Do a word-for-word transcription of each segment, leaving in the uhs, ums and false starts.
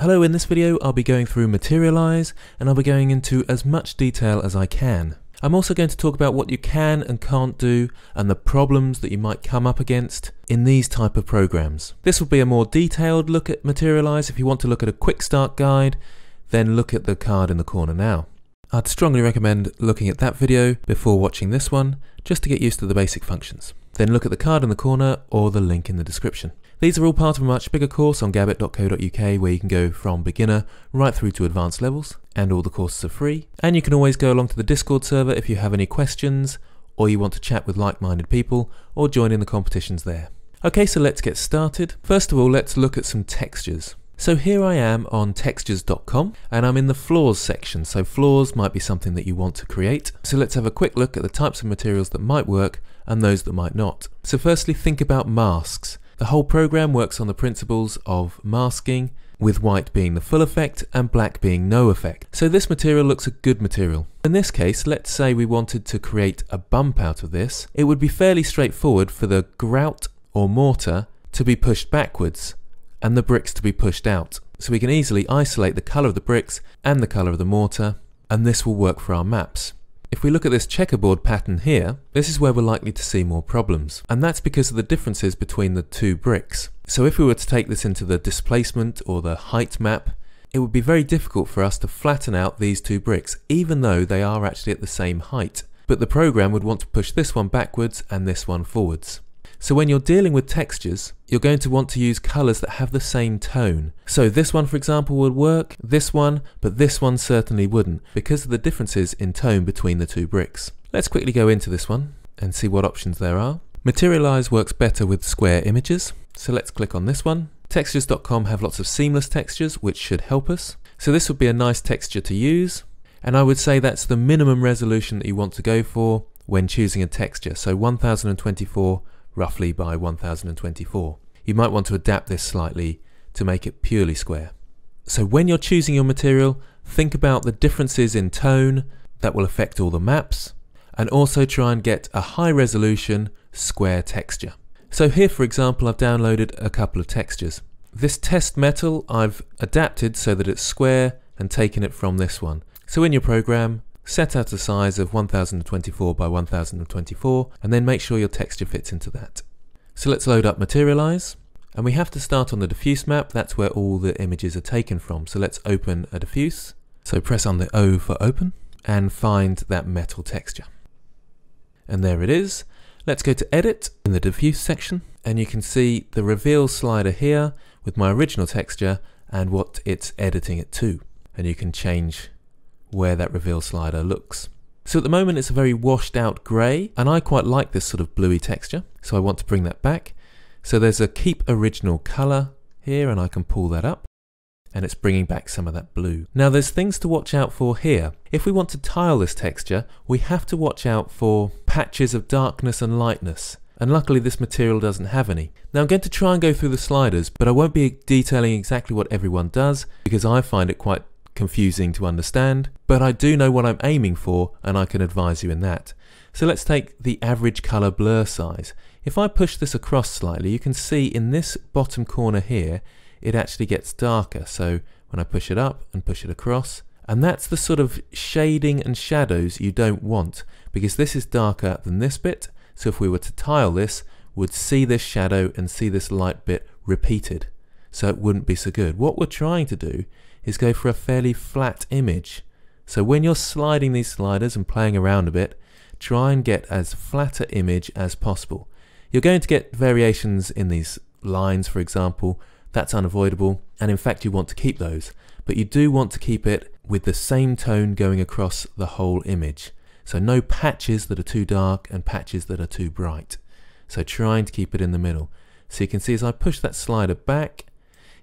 Hello, in this video I'll be going through Materialize and I'll be going into as much detail as I can. I'm also going to talk about what you can and can't do and the problems that you might come up against in these type of programs. This will be a more detailed look at Materialize. If you want to look at a quick start guide, then look at the card in the corner now. I'd strongly recommend looking at that video before watching this one, just to get used to the basic functions. Then look at the card in the corner or the link in the description. These are all part of a much bigger course on gabbit dot co dot U K where you can go from beginner right through to advanced levels, and all the courses are free. And you can always go along to the Discord server if you have any questions or you want to chat with like-minded people or join in the competitions there. Okay, so let's get started. First of all, let's look at some textures. So here I am on textures dot com and I'm in the floors section, so floors might be something that you want to create. So let's have a quick look at the types of materials that might work and those that might not. So firstly, think about masks. The whole program works on the principles of masking, with white being the full effect and black being no effect. So this material looks a good material. In this case, let's say we wanted to create a bump out of this. It would be fairly straightforward for the grout or mortar to be pushed backwards and the bricks to be pushed out. So we can easily isolate the colour of the bricks and the colour of the mortar, and this will work for our maps. If we look at this checkerboard pattern here, this is where we're likely to see more problems, and that's because of the differences between the two bricks. So if we were to take this into the displacement or the height map, it would be very difficult for us to flatten out these two bricks, even though they are actually at the same height. But the program would want to push this one backwards and this one forwards. So when you're dealing with textures, you're going to want to use colours that have the same tone. So this one, for example, would work, this one, but this one certainly wouldn't, because of the differences in tone between the two bricks. Let's quickly go into this one and see what options there are. Materialize works better with square images, so let's click on this one. Textures dot com have lots of seamless textures, which should help us. So this would be a nice texture to use, and I would say that's the minimum resolution that you want to go for when choosing a texture, so one thousand twenty-four roughly by one thousand twenty-four. You might want to adapt this slightly to make it purely square. So when you're choosing your material, think about the differences in tone that will affect all the maps, and also try and get a high resolution square texture. So here, for example, I've downloaded a couple of textures. This test metal I've adapted so that it's square and taken it from this one. So in your program, set out a size of one thousand twenty-four by one thousand twenty-four and then make sure your texture fits into that. So let's load up Materialize, and we have to start on the diffuse map. That's where all the images are taken from. So let's open a diffuse. So press on the O for open and find that metal texture. And there it is. Let's go to edit in the diffuse section and you can see the reveal slider here with my original texture and what it's editing it to. And you can change where that reveal slider looks. So at the moment it's a very washed out grey, and I quite like this sort of bluey texture, so I want to bring that back. So there's a keep original colour here and I can pull that up, and it's bringing back some of that blue. Now there's things to watch out for here. If we want to tile this texture, we have to watch out for patches of darkness and lightness, and luckily this material doesn't have any. Now I'm going to try and go through the sliders, but I won't be detailing exactly what everyone does because I find it quite confusing to understand, but I do know what I'm aiming for and I can advise you in that. So let's take the average colour blur size. If I push this across slightly, you can see in this bottom corner here it actually gets darker, so when I push it up and push it across, and that's the sort of shading and shadows you don't want, because this is darker than this bit, so if we were to tile this, we'd see this shadow and see this light bit repeated, so it wouldn't be so good. What we're trying to do is go for a fairly flat image. So when you're sliding these sliders and playing around a bit, try and get as flat an image as possible. You're going to get variations in these lines, for example. That's unavoidable, and in fact you want to keep those, but you do want to keep it with the same tone going across the whole image. So no patches that are too dark and patches that are too bright. So trying to keep it in the middle. So you can see as I push that slider back,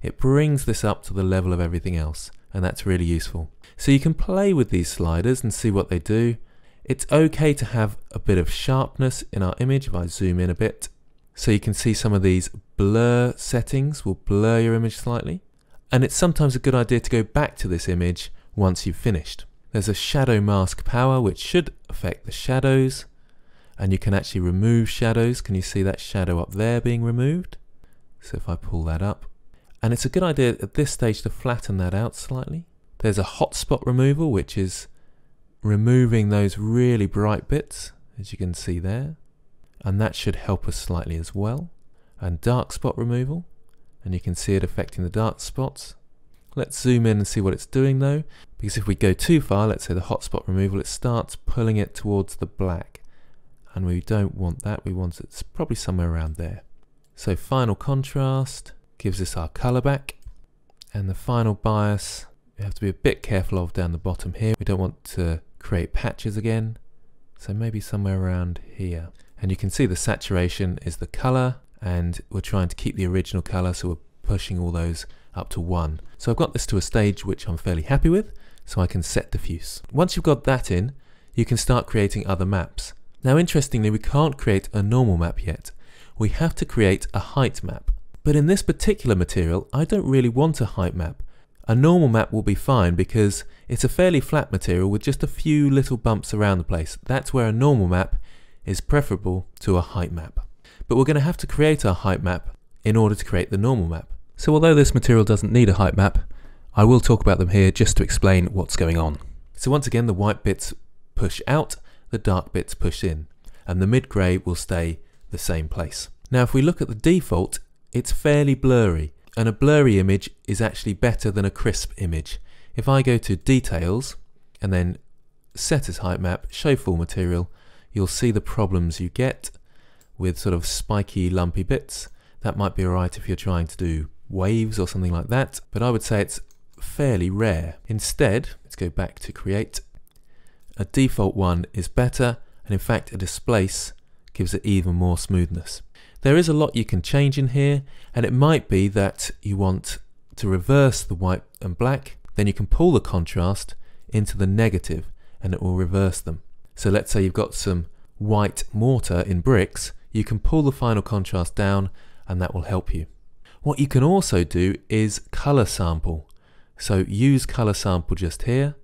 it brings this up to the level of everything else, and that's really useful. So you can play with these sliders and see what they do. It's okay to have a bit of sharpness in our image if I zoom in a bit. So you can see some of these blur settings will blur your image slightly, and it's sometimes a good idea to go back to this image once you've finished. There's a shadow mask power which should affect the shadows, and you can actually remove shadows. Can you see that shadow up there being removed? So if I pull that up, And it's a good idea at this stage to flatten that out slightly. There's a hotspot removal, which is removing those really bright bits, as you can see there. And that should help us slightly as well. And dark spot removal, and you can see it affecting the dark spots. Let's zoom in and see what it's doing though, because if we go too far, let's say the hotspot removal, it starts pulling it towards the black. And we don't want that, we want it probably somewhere around there. So final contrast gives us our color back, and the final bias we have to be a bit careful of down the bottom here. We don't want to create patches again, so maybe somewhere around here. And you can see the saturation is the color, and we're trying to keep the original color, so we're pushing all those up to one. So I've got this to a stage which I'm fairly happy with, so I can set diffuse. Once you've got that in, you can start creating other maps. Now interestingly, we can't create a normal map yet. We have to create a height map. But in this particular material, I don't really want a height map. A normal map will be fine because it's a fairly flat material with just a few little bumps around the place. That's where a normal map is preferable to a height map. But we're going to have to create our height map in order to create the normal map. So although this material doesn't need a height map, I will talk about them here just to explain what's going on. So once again, the white bits push out, the dark bits push in, and the mid-grey will stay the same place. Now if we look at the default, it's fairly blurry, and a blurry image is actually better than a crisp image. If I go to details and then set as height map, show full material, you'll see the problems you get with sort of spiky lumpy bits. That might be alright if you're trying to do waves or something like that, but I would say it's fairly rare. Instead, let's go back to create. A default one is better, and in fact a displace gives it even more smoothness. There is a lot you can change in here, and it might be that you want to reverse the white and black, then you can pull the contrast into the negative and it will reverse them. So let's say you've got some white mortar in bricks, you can pull the final contrast down and that will help you. What you can also do is color sample. So use color sample just here,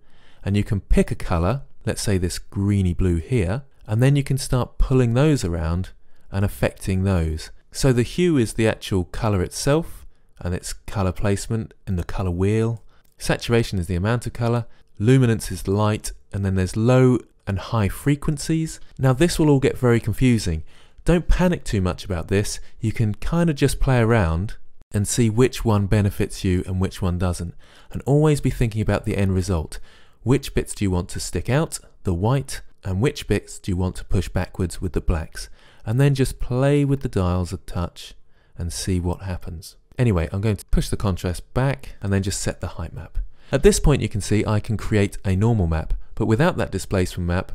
and you can pick a color, let's say this greeny blue here, and then you can start pulling those around and affecting those. So the hue is the actual color itself and its color placement in the color wheel. Saturation is the amount of color. Luminance is the light, and then there's low and high frequencies. Now this will all get very confusing. Don't panic too much about this. You can kind of just play around and see which one benefits you and which one doesn't. And always be thinking about the end result. Which bits do you want to stick out, the white, and which bits do you want to push backwards with the blacks? And then just play with the dials a touch and see what happens. Anyway, I'm going to push the contrast back and then just set the height map. At this point you can see I can create a normal map, but without that displacement map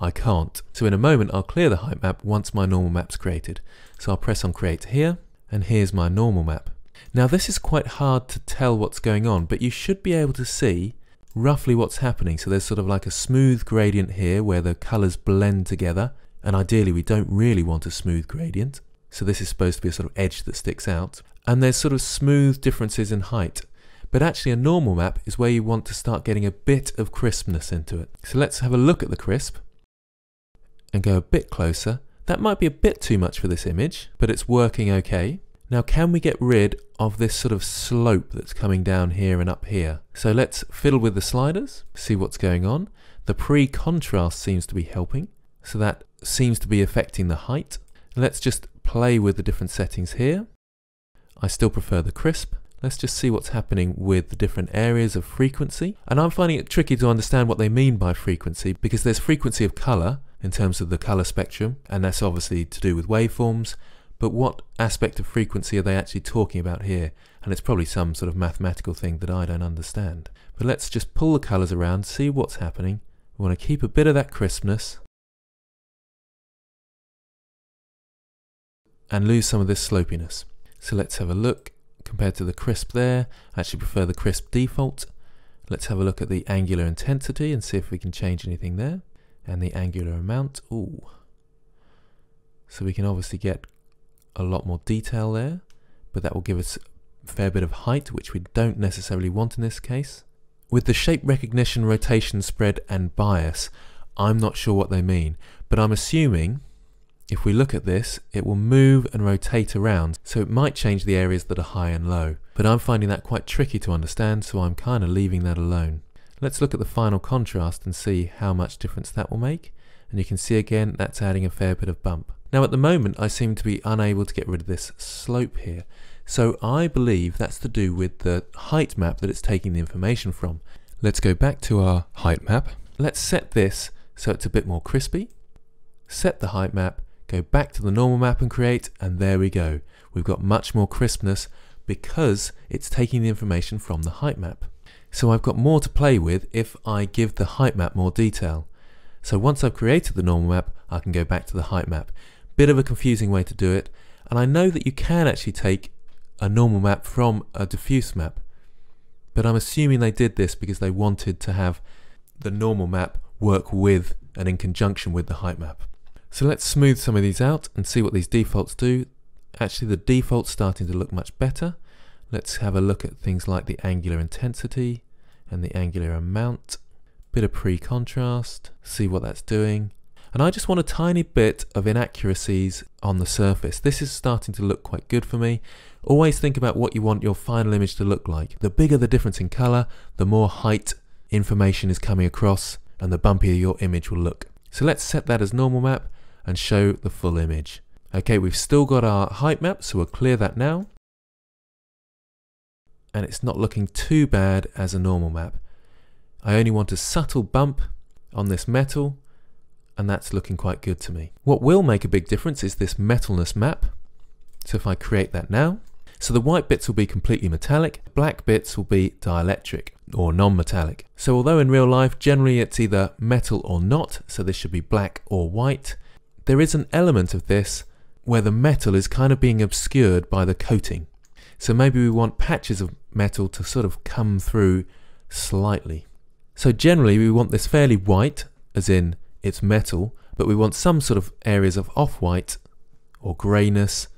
I can't. So in a moment I'll clear the height map once my normal map's created. So I'll press on create here, and here's my normal map. Now this is quite hard to tell what's going on, but you should be able to see roughly what's happening. So there's sort of like a smooth gradient here where the colors blend together, and ideally we don't really want a smooth gradient, so this is supposed to be a sort of edge that sticks out. And there's sort of smooth differences in height, but actually a normal map is where you want to start getting a bit of crispness into it. So let's have a look at the crisp and go a bit closer. That might be a bit too much for this image, but it's working okay. Now can we get rid of this sort of slope that's coming down here and up here? So let's fiddle with the sliders, see what's going on. The pre-contrast seems to be helping, so that seems to be affecting the height. Let's just play with the different settings here. I still prefer the crisp. Let's just see what's happening with the different areas of frequency. And I'm finding it tricky to understand what they mean by frequency, because there's frequency of colour in terms of the colour spectrum, and that's obviously to do with waveforms. But what aspect of frequency are they actually talking about here? And it's probably some sort of mathematical thing that I don't understand. But let's just pull the colours around, see what's happening. We want to keep a bit of that crispness and lose some of this slopiness. So let's have a look compared to the crisp there. I actually prefer the crisp default. Let's have a look at the angular intensity and see if we can change anything there. And the angular amount. Ooh. So we can obviously get a lot more detail there, but that will give us a fair bit of height, which we don't necessarily want in this case. With the shape recognition, rotation, spread and bias, I'm not sure what they mean, but I'm assuming if we look at this, it will move and rotate around, so it might change the areas that are high and low. but I'm finding that quite tricky to understand, so I'm kind of leaving that alone. Let's look at the final contrast and see how much difference that will make. And you can see again, that's adding a fair bit of bump. Now at the moment, I seem to be unable to get rid of this slope here. So I believe that's to do with the height map that it's taking the information from. Let's go back to our height map. Let's set this so it's a bit more crispy. Set the height map, go back to the normal map and create, and there we go. We've got much more crispness because it's taking the information from the height map. So I've got more to play with if I give the height map more detail. So once I've created the normal map, I can go back to the height map. Bit of a confusing way to do it, and I know that you can actually take a normal map from a diffuse map, but I'm assuming they did this because they wanted to have the normal map work with and in conjunction with the height map. So let's smooth some of these out and see what these defaults do. Actually, the default's starting to look much better. Let's have a look at things like the angular intensity and the angular amount. Bit of pre-contrast, see what that's doing. And I just want a tiny bit of inaccuracies on the surface. This is starting to look quite good for me. Always think about what you want your final image to look like. The bigger the difference in color, the more height information is coming across and the bumpier your image will look. So let's set that as normal map and show the full image. Okay, we've still got our height map, so we'll clear that now. And it's not looking too bad as a normal map. I only want a subtle bump on this metal, and that's looking quite good to me. What will make a big difference is this metalness map. So if I create that now, so the white bits will be completely metallic, black bits will be dielectric or non-metallic. So although in real life, generally it's either metal or not, so this should be black or white, there is an element of this where the metal is kind of being obscured by the coating. So maybe we want patches of metal to sort of come through slightly. So generally we want this fairly white, as in it's metal, but we want some sort of areas of off-white or greyness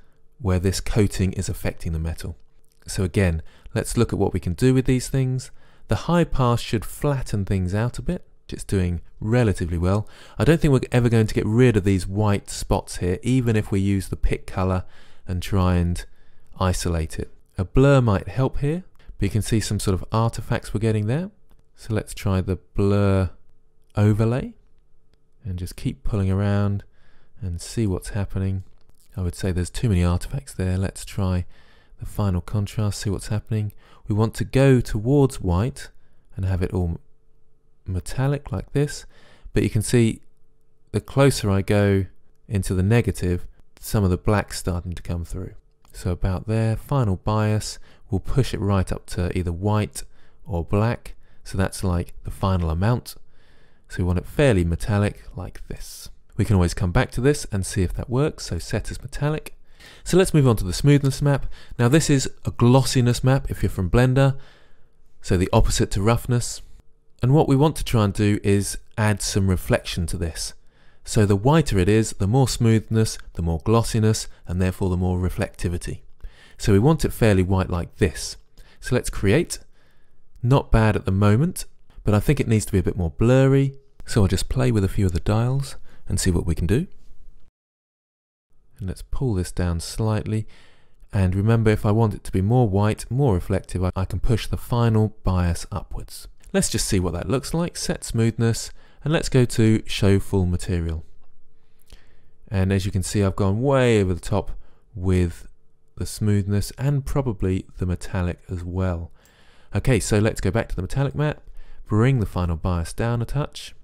where this coating is affecting the metal. So again, let's look at what we can do with these things. The high pass should flatten things out a bit. It's doing relatively well. I don't think we're ever going to get rid of these white spots here, even if we use the pick color and try and isolate it. A blur might help here, but you can see some sort of artifacts we're getting there. So let's try the blur overlay and just keep pulling around and see what's happening. I would say there's too many artifacts there. Let's try the final contrast, see what's happening. We want to go towards white and have it all metallic like this, but you can see the closer I go into the negative, some of the black's starting to come through. So about there, final bias, we'll push it right up to either white or black, so that's like the final amount. So we want it fairly metallic like this. We can always come back to this and see if that works, so set as metallic. So let's move on to the smoothness map. Now this is a glossiness map if you're from Blender, so the opposite to roughness. And what we want to try and do is add some reflection to this. So the whiter it is, the more smoothness, the more glossiness, and therefore the more reflectivity. So we want it fairly white like this. So let's create. Not bad at the moment, but I think it needs to be a bit more blurry. So I'll just play with a few of the dials and see what we can do. And let's pull this down slightly. And remember, if I want it to be more white, more reflective, I can push the final bias upwards. Let's just see what that looks like. Set smoothness, and let's go to show full material. And as you can see, I've gone way over the top with the smoothness and probably the metallic as well. Okay, so let's go back to the metallic map, bring the final bias down a touch,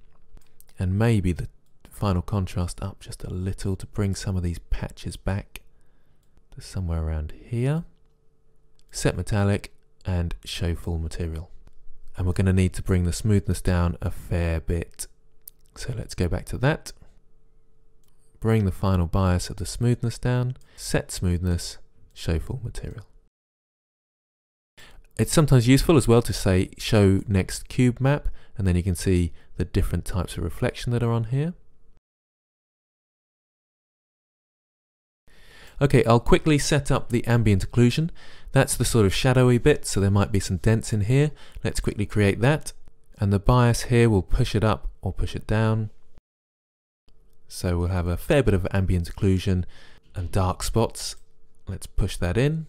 and maybe the final contrast up just a little to bring some of these patches back to somewhere around here. Set metallic and show full material. And we're going to need to bring the smoothness down a fair bit. So let's go back to that. Bring the final bias of the smoothness down, set smoothness, show full material. It's sometimes useful as well to say show next cube map, and then you can see the different types of reflection that are on here. Okay, I'll quickly set up the ambient occlusion. That's the sort of shadowy bit, so there might be some dents in here. Let's quickly create that. And the bias here will push it up or push it down. So we'll have a fair bit of ambient occlusion and dark spots. Let's push that in.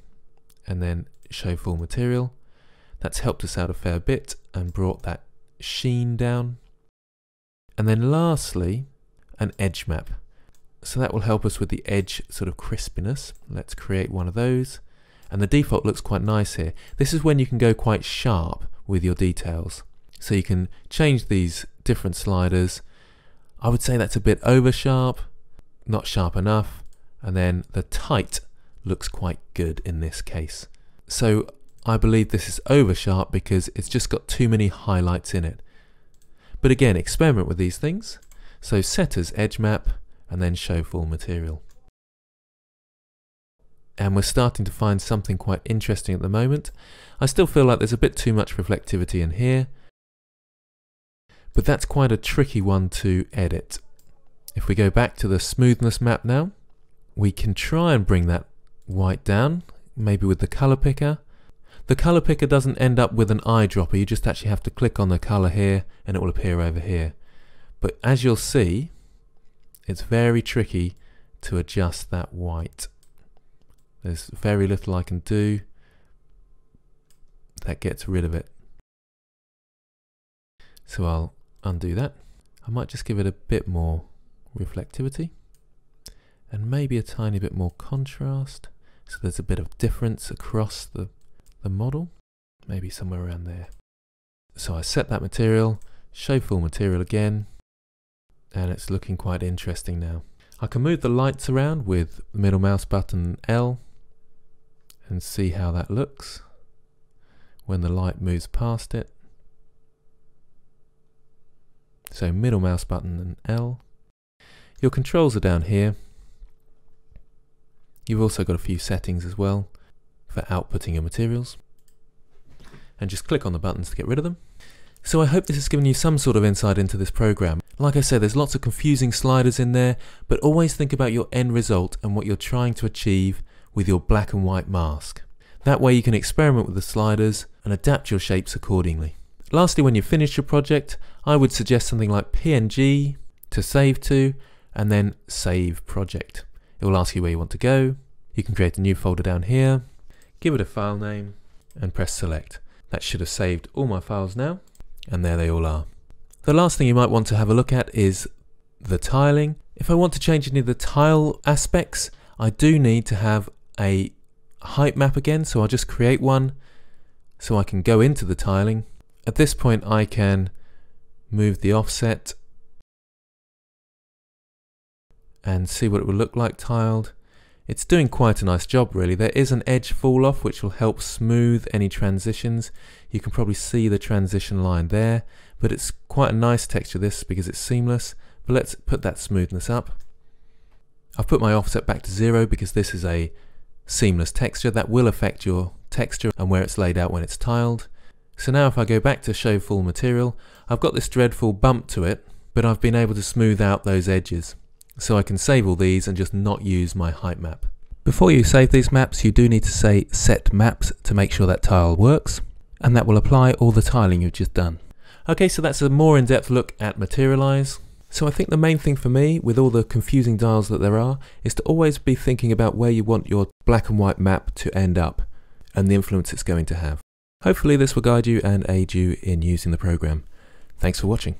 And then show full material. That's helped us out a fair bit and brought that sheen down. And then lastly, an edge map. So that will help us with the edge sort of crispiness. Let's create one of those. And the default looks quite nice here. This is when you can go quite sharp with your details. So you can change these different sliders. I would say that's a bit over sharp, not sharp enough. And then the tight looks quite good in this case. So I believe this is over sharp because it's just got too many highlights in it. But again, experiment with these things. So set as edge map and then show full material. And we're starting to find something quite interesting at the moment. I still feel like there's a bit too much reflectivity in here, but that's quite a tricky one to edit. If we go back to the smoothness map now, we can try and bring that white down, maybe with the color picker. The color picker doesn't end up with an eyedropper, you just actually have to click on the color here and it will appear over here. But as you'll see, it's very tricky to adjust that white. There's very little I can do that gets rid of it. So I'll undo that. I might just give it a bit more reflectivity and maybe a tiny bit more contrast, so there's a bit of difference across the, the model, maybe somewhere around there. So I set that material, show full material again, and it's looking quite interesting now. I can move the lights around with the middle mouse button L and see how that looks when the light moves past it. So middle mouse button and L. Your controls are down here. You've also got a few settings as well for outputting your materials. And just click on the buttons to get rid of them. So I hope this has given you some sort of insight into this program. Like I said, there's lots of confusing sliders in there, but always think about your end result and what you're trying to achieve with your black and white mask. That way you can experiment with the sliders and adapt your shapes accordingly. Lastly, when you've finished your project, I would suggest something like P N G to save to, and then save project. It will ask you where you want to go. You can create a new folder down here, give it a file name, and press select. That should have saved all my files now, and there they all are. The last thing you might want to have a look at is the tiling. If I want to change any of the tile aspects, I do need to have a height map again, so I'll just create one so I can go into the tiling. At this point I can move the offset and see what it will look like tiled. It's doing quite a nice job really. There is an edge fall off which will help smooth any transitions. You can probably see the transition line there, but it's quite a nice texture this because it's seamless. But let's put that smoothness up. I've put my offset back to zero because this is a seamless texture. That will affect your texture and where it's laid out when it's tiled. So now if I go back to show full material, I've got this dreadful bump to it, but I've been able to smooth out those edges. So I can save all these and just not use my height map. Before you save these maps, you do need to say set maps to make sure that tile works, and that will apply all the tiling you've just done. Okay, so that's a more in-depth look at Materialize. So I think the main thing for me, with all the confusing dials that there are, is to always be thinking about where you want your black and white map to end up and the influence it's going to have. Hopefully this will guide you and aid you in using the program. Thanks for watching.